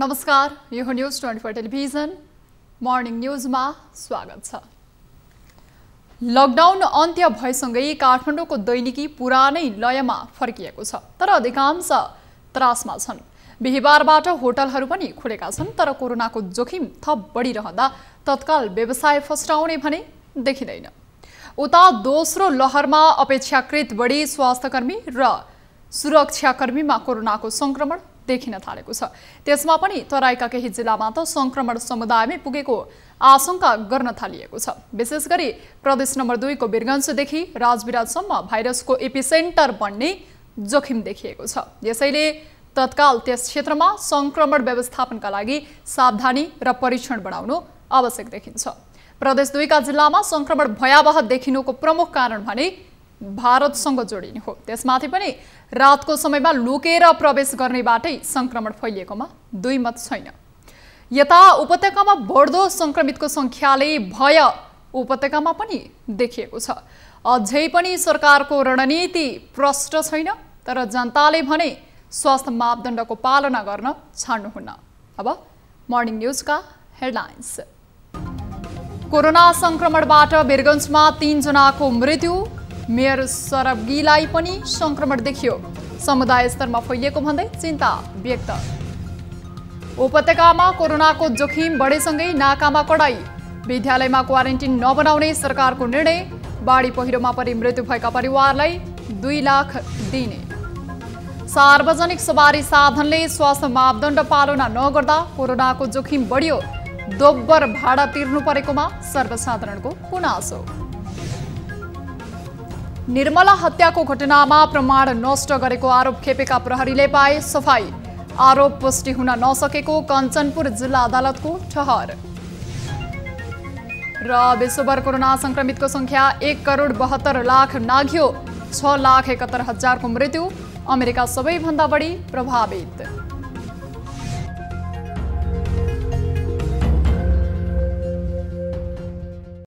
नमस्कार, यो हो न्यूज 24 टेलिभिजन मर्निङ न्यूजमा स्वागत छ। लकडाउन अन्त्य भएसँगै काठमाडौँको दैनिकी पुरानै लयमा फर्किएको छ, तर अधिकांश त्रासमा छन्। बिहिबारबाट होटलहरू पनि खुलेका छन्, तर कोरोनाको जोखिम थप बढिरहँदा तत्काल व्यवसाय फस्टाउने भने देखिँदैन। उता दोस्रो लहरमा अपेक्षाकृत बढी स्वास्थ्यकर्मी र सुरक्षाकर्मीमा कोरोनाको संक्रमण देखिन थालेको छ। त्यसमा पनि तराईका केही जिल्लामा त संक्रमण समुदायमै पुगेको आशंका गर्न थालिएको छ। विशेष गरी प्रदेश नम्बर २ को वीरगन्जदेखि राजविराजसम्म भाइरसको एपिसेन्टर बन्ने जोखिम देखिएको छ। यसैले तत्काल त्यस क्षेत्रमा संक्रमण व्यवस्थापनका लागि सावधानी र परीक्षण बढाउनु आवश्यक देखिन्छ। प्रदेश २ का जिल्लामा संक्रमण भयावह देखिनुको प्रमुख कारण भने भारतसँग जोडिने हो। त्यसमाथि पनि रातको समयमा लुकेर प्रवेश गर्नेबाटै संक्रमण फैलिएकोमा दुई मत छैन। यता उपत्यकामा बढ्दो संक्रमितको संख्याले भय उपत्यकामा पनि देखिएको छ। अझै पनि सरकारको रणनीति प्रष्ट छैन, तर जनताले भने स्वास्थ्य मापदण्डको पालना गर्न छाड्नुहुन्न। अब मर्निङ न्यूजका हेडलाइन्स। कोरोना संक्रमणबाट वीरगन्जमा 3 जनाको मृत्यु। मेयर सरबगीलाई पनि संक्रमण देखियो। समुदाय स्तरमा फैलिएको भन्दै चिन्ता व्यक्त। उपत्यकामा कोरोनाको जोखिम बढेसँगै नाकामा कडाई। विद्यालयमा क्वारेन्टिन नबनाउने सरकारको निर्णय। बाढी पहिरोमा परि मृत्यु भएका परिवारलाई 2 लाख दिने। सार्वजनिक सवारी साधनले स्वास्थ्य मापदण्ड पालना नगर्दा कोरोनाको जोखिम बढ्यो। दोब्बर भाडा तिर्नु परेकोमा सर्वसाधारणको गुनासो। निर्मला हत्याको घटनामा प्रमाण नष्ट गरेको आरोप खेपेका प्रहरीले पाए सफाई। आरोप पुष्टि हुन नसकेको कञ्चनपुर जिल्ला अदालतको ठहर। र विश्वभर कोरोना संक्रमितको संख्या 1,72,00,000 नाघ्यो। 6,71,000 को मृत्यु। अमेरिका सबैभन्दा बढी प्रभावित।